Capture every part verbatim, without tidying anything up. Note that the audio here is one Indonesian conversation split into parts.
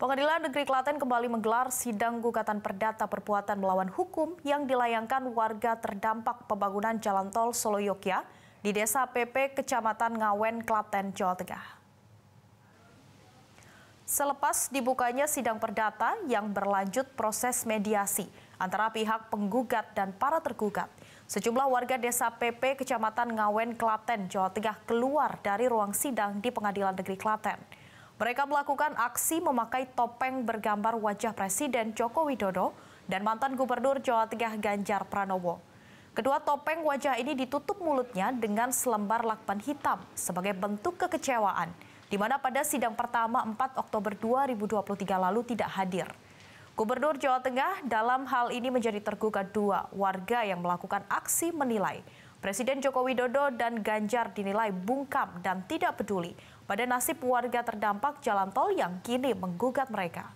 Pengadilan Negeri Klaten kembali menggelar sidang gugatan perdata perbuatan melawan hukum yang dilayangkan warga terdampak pembangunan jalan tol Solo-Yogyakarta di Desa P P, Kecamatan Ngawen, Klaten, Jawa Tengah. Selepas dibukanya sidang perdata yang berlanjut proses mediasi antara pihak penggugat dan para tergugat, sejumlah warga Desa P P, Kecamatan Ngawen, Klaten, Jawa Tengah keluar dari ruang sidang di Pengadilan Negeri Klaten. Mereka melakukan aksi memakai topeng bergambar wajah Presiden Joko Widodo dan mantan Gubernur Jawa Tengah Ganjar Pranowo. Kedua topeng wajah ini ditutup mulutnya dengan selembar lakban hitam sebagai bentuk kekecewaan, di mana pada sidang pertama empat Oktober dua ribu dua puluh tiga lalu tidak hadir. Gubernur Jawa Tengah dalam hal ini menjadi tergugat dua. Warga yang melakukan aksi menilai Presiden Joko Widodo dan Ganjar dinilai bungkam dan tidak peduli pada nasib warga terdampak jalan tol yang kini menggugat mereka.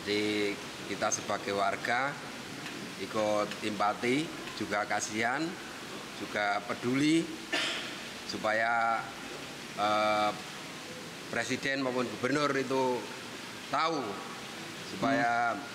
Jadi kita sebagai warga ikut empati, juga kasihan, juga peduli supaya eh, Presiden maupun Gubernur itu tahu supaya hmm.